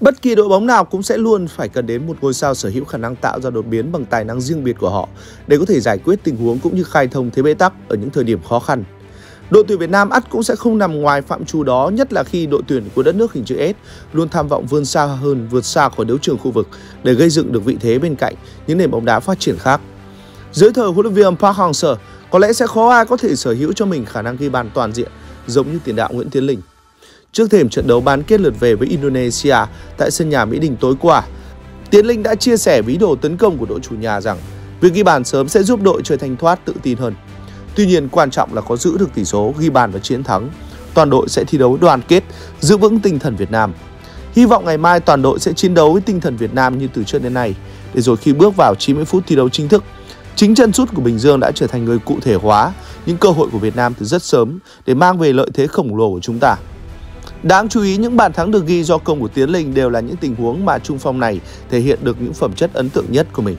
Bất kỳ đội bóng nào cũng sẽ luôn phải cần đến một ngôi sao sở hữu khả năng tạo ra đột biến bằng tài năng riêng biệt của họ để có thể giải quyết tình huống cũng như khai thông thế bế tắc ở những thời điểm khó khăn. Đội tuyển Việt Nam ắt cũng sẽ không nằm ngoài phạm trù đó, nhất là khi đội tuyển của đất nước hình chữ S luôn tham vọng vươn xa hơn, vượt xa khỏi đấu trường khu vực để gây dựng được vị thế bên cạnh những nền bóng đá phát triển khác. Dưới thời huấn luyện viên Park Hang Seo, có lẽ sẽ khó ai có thể sở hữu cho mình khả năng ghi bàn toàn diện giống như tiền đạo Nguyễn Tiến Linh. Trước thềm trận đấu bán kết lượt về với Indonesia tại sân nhà Mỹ Đình tối qua, Tiến Linh đã chia sẻ với ý đồ tấn công của đội chủ nhà rằng việc ghi bàn sớm sẽ giúp đội chơi thanh thoát, tự tin hơn. Tuy nhiên, quan trọng là có giữ được tỷ số, ghi bàn và chiến thắng. Toàn đội sẽ thi đấu đoàn kết, giữ vững tinh thần Việt Nam. Hy vọng ngày mai toàn đội sẽ chiến đấu với tinh thần Việt Nam như từ trước đến nay, để rồi khi bước vào 90 phút thi đấu chính thức, chính chân sút của Bình Dương đã trở thành người cụ thể hóa những cơ hội của Việt Nam từ rất sớm để mang về lợi thế khổng lồ của chúng ta. Đáng chú ý, những bàn thắng được ghi do công của Tiến Linh đều là những tình huống mà trung phong này thể hiện được những phẩm chất ấn tượng nhất của mình.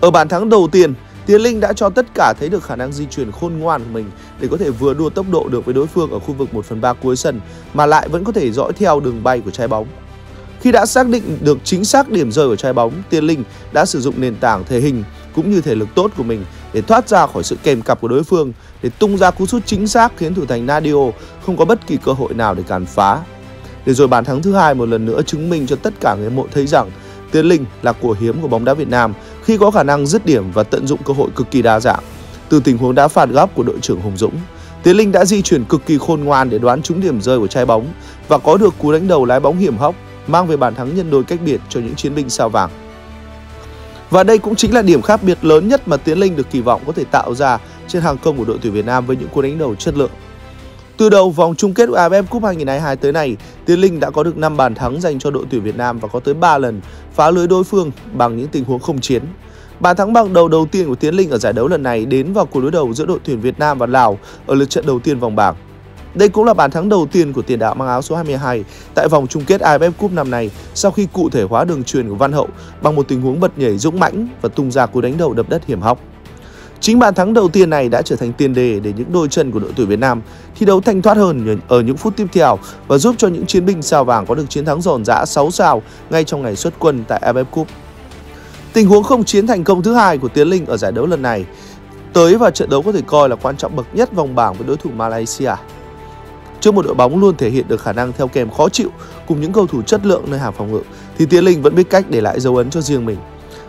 Ở bàn thắng đầu tiên, Tiến Linh đã cho tất cả thấy được khả năng di chuyển khôn ngoan của mình để có thể vừa đua tốc độ được với đối phương ở khu vực 1/3 cuối sân mà lại vẫn có thể dõi theo đường bay của trái bóng. Khi đã xác định được chính xác điểm rơi của trái bóng, Tiến Linh đã sử dụng nền tảng thể hình cũng như thể lực tốt của mình để thoát ra khỏi sự kèm cặp của đối phương, để tung ra cú sút chính xác khiến thủ thành Nadio không có bất kỳ cơ hội nào để cản phá. Để rồi bàn thắng thứ hai một lần nữa chứng minh cho tất cả người hâm mộ thấy rằng Tiến Linh là của hiếm của bóng đá Việt Nam khi có khả năng dứt điểm và tận dụng cơ hội cực kỳ đa dạng. Từ tình huống đá phạt góc của đội trưởng Hùng Dũng, Tiến Linh đã di chuyển cực kỳ khôn ngoan để đoán trúng điểm rơi của trái bóng và có được cú đánh đầu lái bóng hiểm hóc, mang về bàn thắng nhân đôi cách biệt cho những chiến binh sao vàng. Và đây cũng chính là điểm khác biệt lớn nhất mà Tiến Linh được kỳ vọng có thể tạo ra trên hàng công của đội tuyển Việt Nam với những cú đánh đầu chất lượng. Từ đầu vòng chung kết AFF Cup 2022 tới nay, Tiến Linh đã có được 5 bàn thắng dành cho đội tuyển Việt Nam và có tới 3 lần phá lưới đối phương bằng những tình huống không chiến. Bàn thắng bằng đầu đầu tiên của Tiến Linh ở giải đấu lần này đến vào cuộc đối đầu giữa đội tuyển Việt Nam và Lào ở lượt trận đầu tiên vòng bảng. Đây cũng là bàn thắng đầu tiên của tiền đạo mang áo số 22 tại vòng chung kết AFF Cup năm nay sau khi cụ thể hóa đường truyền của Văn Hậu bằng một tình huống bật nhảy dũng mãnh và tung ra cú đánh đầu đập đất hiểm hóc. Chính bàn thắng đầu tiên này đã trở thành tiền đề để những đôi chân của đội tuyển Việt Nam thi đấu thanh thoát hơn ở những phút tiếp theo và giúp cho những chiến binh sao vàng có được chiến thắng rộn rã 6 sao ngay trong ngày xuất quân tại AFF Cup. Tình huống không chiến thành công thứ hai của Tiến Linh ở giải đấu lần này tới vào trận đấu có thể coi là quan trọng bậc nhất vòng bảng với đối thủ Malaysia. Trước một đội bóng luôn thể hiện được khả năng theo kèm khó chịu cùng những cầu thủ chất lượng nơi hàng phòng ngự thì Tiến Linh vẫn biết cách để lại dấu ấn cho riêng mình.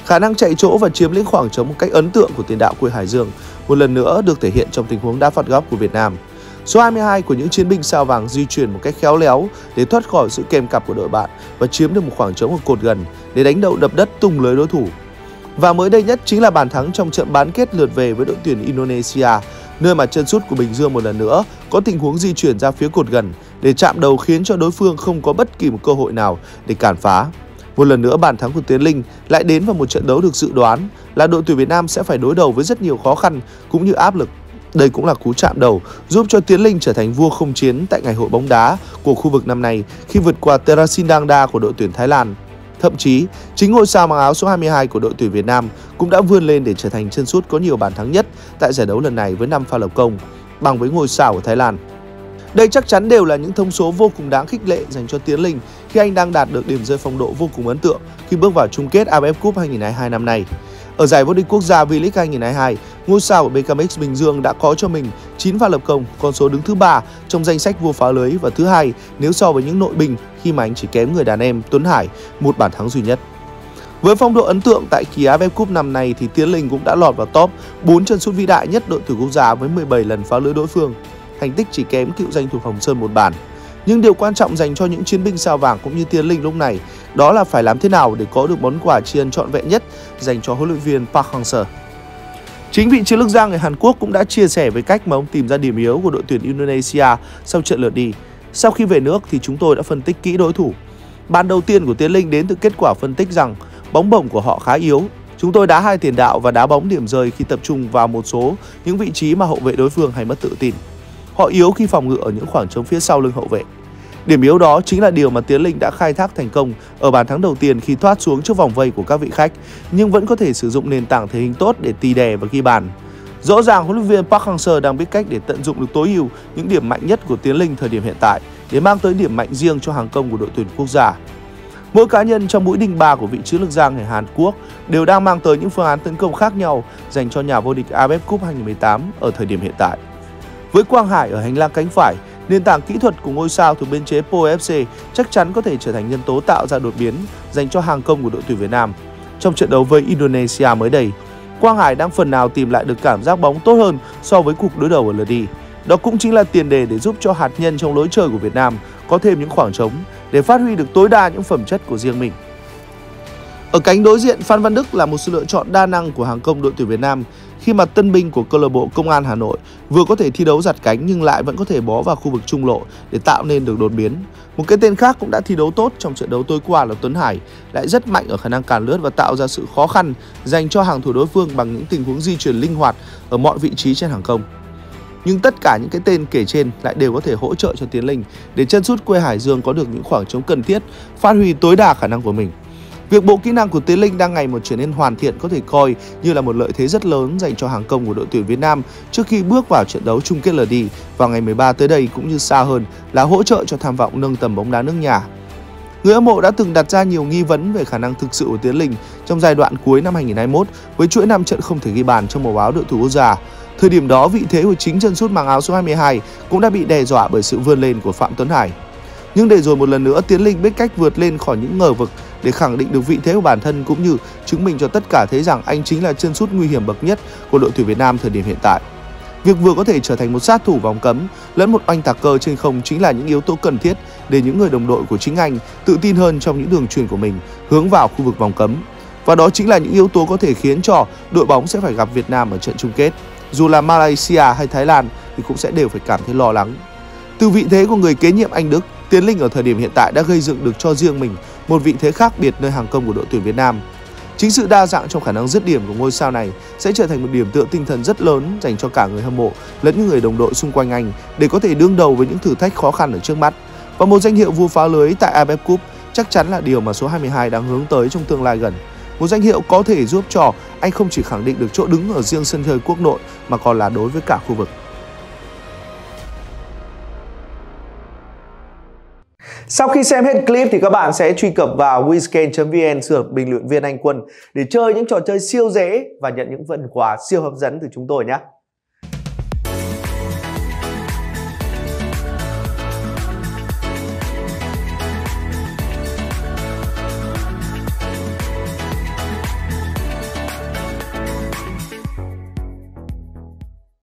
Khả năng chạy chỗ và chiếm lĩnh khoảng trống một cách ấn tượng của tiền đạo quê Hải Dương một lần nữa được thể hiện trong tình huống đá phạt góc của Việt Nam. Số 22 của những chiến binh sao vàng di chuyển một cách khéo léo để thoát khỏi sự kèm cặp của đội bạn và chiếm được một khoảng trống ở cột gần để đánh đầu đập đất tung lưới đối thủ. Và mới đây nhất chính là bàn thắng trong trận bán kết lượt về với đội tuyển Indonesia, nơi mà chân sút của Bình Dương một lần nữa có tình huống di chuyển ra phía cột gần để chạm đầu khiến cho đối phương không có bất kỳ một cơ hội nào để cản phá. Một lần nữa, bàn thắng của Tiến Linh lại đến vào một trận đấu được dự đoán là đội tuyển Việt Nam sẽ phải đối đầu với rất nhiều khó khăn cũng như áp lực. Đây cũng là cú chạm đầu giúp cho Tiến Linh trở thành vua không chiến tại ngày hội bóng đá của khu vực năm nay khi vượt qua Terrasindangda của đội tuyển Thái Lan. Thậm chí, chính ngôi sao mang áo số 22 của đội tuyển Việt Nam cũng đã vươn lên để trở thành chân sút có nhiều bàn thắng nhất tại giải đấu lần này với 5 pha lập công, bằng với ngôi sao của Thái Lan. Đây chắc chắn đều là những thông số vô cùng đáng khích lệ dành cho Tiến Linh khi anh đang đạt được điểm rơi phong độ vô cùng ấn tượng khi bước vào chung kết AFF Cup 2022 năm nay. Ở giải vô địch quốc gia V-League 2022, ngôi sao của Bcamex Bình Dương đã có cho mình 9 pha lập công, con số đứng thứ 3 trong danh sách vua phá lưới và thứ 2 nếu so với những nội binh khi mà anh chỉ kém người đàn em Tuấn Hải một bàn thắng duy nhất. Với phong độ ấn tượng tại kỳ AFF Cup năm nay thì Tiến Linh cũng đã lọt vào top 4 chân sút vĩ đại nhất đội tuyển quốc gia với 17 lần phá lưới đối phương, thành tích chỉ kém cựu danh thủ Hồng Sơn một bàn. Nhưng điều quan trọng dành cho những chiến binh sao vàng cũng như Tiến Linh lúc này đó là phải làm thế nào để có được món quà tri ân trọn vẹn nhất dành cho huấn luyện viên Park Hang Seo. Chính vị chiến lược gia người Hàn Quốc cũng đã chia sẻ về cách mà ông tìm ra điểm yếu của đội tuyển Indonesia sau trận lượt đi. Sau khi về nước thì chúng tôi đã phân tích kỹ đối thủ. Bàn đầu tiên của Tiến Linh đến từ kết quả phân tích rằng bóng bổng của họ khá yếu. Chúng tôi đá hai tiền đạo và đá bóng điểm rơi khi tập trung vào một số những vị trí mà hậu vệ đối phương hay mất tự tin. Họ yếu khi phòng ngự ở những khoảng trống phía sau lưng hậu vệ. Điểm yếu đó chính là điều mà Tiến Linh đã khai thác thành công ở bàn thắng đầu tiên khi thoát xuống trước vòng vây của các vị khách, nhưng vẫn có thể sử dụng nền tảng thể hình tốt để tì đè và ghi bàn. Rõ ràng huấn luyện viên Park Hang Seo đang biết cách để tận dụng được tối ưu những điểm mạnh nhất của Tiến Linh thời điểm hiện tại để mang tới điểm mạnh riêng cho hàng công của đội tuyển quốc gia. Mỗi cá nhân trong mũi đinh ba của vị chiến lược gia người Hàn Quốc đều đang mang tới những phương án tấn công khác nhau dành cho nhà vô địch AFF Cup 2018 ở thời điểm hiện tại. Với Quang Hải ở hành lang cánh phải, nền tảng kỹ thuật của ngôi sao thuộc biên chế POFC chắc chắn có thể trở thành nhân tố tạo ra đột biến dành cho hàng công của đội tuyển Việt Nam. Trong trận đấu với Indonesia mới đây, Quang Hải đang phần nào tìm lại được cảm giác bóng tốt hơn so với cuộc đối đầu ở lượt đi. Đó cũng chính là tiền đề để giúp cho hạt nhân trong lối chơi của Việt Nam có thêm những khoảng trống để phát huy được tối đa những phẩm chất của riêng mình. Ở cánh đối diện, Phan Văn Đức là một sự lựa chọn đa năng của hàng công đội tuyển Việt Nam khi mà tân binh của câu lạc bộ Công an Hà Nội vừa có thể thi đấu giặt cánh nhưng lại vẫn có thể bó vào khu vực trung lộ để tạo nên được đột biến. Một cái tên khác cũng đã thi đấu tốt trong trận đấu tối qua là Tuấn Hải, lại rất mạnh ở khả năng cản lướt và tạo ra sự khó khăn dành cho hàng thủ đối phương bằng những tình huống di chuyển linh hoạt ở mọi vị trí trên hàng công. Nhưng tất cả những cái tên kể trên lại đều có thể hỗ trợ cho Tiến Linh để chân sút quê Hải Dương có được những khoảng trống cần thiết, phát huy tối đa khả năng của mình. Việc bộ kỹ năng của Tiến Linh đang ngày một trở nên hoàn thiện có thể coi như là một lợi thế rất lớn dành cho hàng công của đội tuyển Việt Nam trước khi bước vào trận đấu chung kết lượt đi vào ngày 13 tới đây, cũng như xa hơn là hỗ trợ cho tham vọng nâng tầm bóng đá nước nhà. Người hâm mộ đã từng đặt ra nhiều nghi vấn về khả năng thực sự của Tiến Linh trong giai đoạn cuối năm 2021 với chuỗi 5 trận không thể ghi bàn trong màu áo đội thủ quốc gia. Thời điểm đó, vị thế của chính chân sút mang áo số 22 cũng đã bị đe dọa bởi sự vươn lên của Phạm Tuấn Hải. Nhưng để rồi một lần nữa, Tiến Linh biết cách vượt lên khỏi những ngờ vực để khẳng định được vị thế của bản thân, cũng như chứng minh cho tất cả thấy rằng anh chính là chân sút nguy hiểm bậc nhất của đội tuyển Việt Nam thời điểm hiện tại. Việc vừa có thể trở thành một sát thủ vòng cấm lẫn một oanh tạc cơ trên không chính là những yếu tố cần thiết để những người đồng đội của chính anh tự tin hơn trong những đường chuyền của mình hướng vào khu vực vòng cấm. Và đó chính là những yếu tố có thể khiến cho đội bóng sẽ phải gặp Việt Nam ở trận chung kết. Dù là Malaysia hay Thái Lan thì cũng sẽ đều phải cảm thấy lo lắng. Từ vị thế của người kế nhiệm anh Đức, Tiến Linh ở thời điểm hiện tại đã gây dựng được cho riêng mình một vị thế khác biệt nơi hàng công của đội tuyển Việt Nam. Chính sự đa dạng trong khả năng dứt điểm của ngôi sao này sẽ trở thành một điểm tựa tinh thần rất lớn dành cho cả người hâm mộ lẫn những người đồng đội xung quanh anh để có thể đương đầu với những thử thách khó khăn ở trước mắt. Và một danh hiệu vua phá lưới tại AFF Cup chắc chắn là điều mà số 22 đang hướng tới trong tương lai gần. Một danh hiệu có thể giúp cho anh không chỉ khẳng định được chỗ đứng ở riêng sân chơi quốc nội mà còn là đối với cả khu vực. Sau khi xem hết clip thì các bạn sẽ truy cập vào wescan.vn sử dụng bình luận viên Anh Quân để chơi những trò chơi siêu dễ và nhận những phần quà siêu hấp dẫn từ chúng tôi nhé.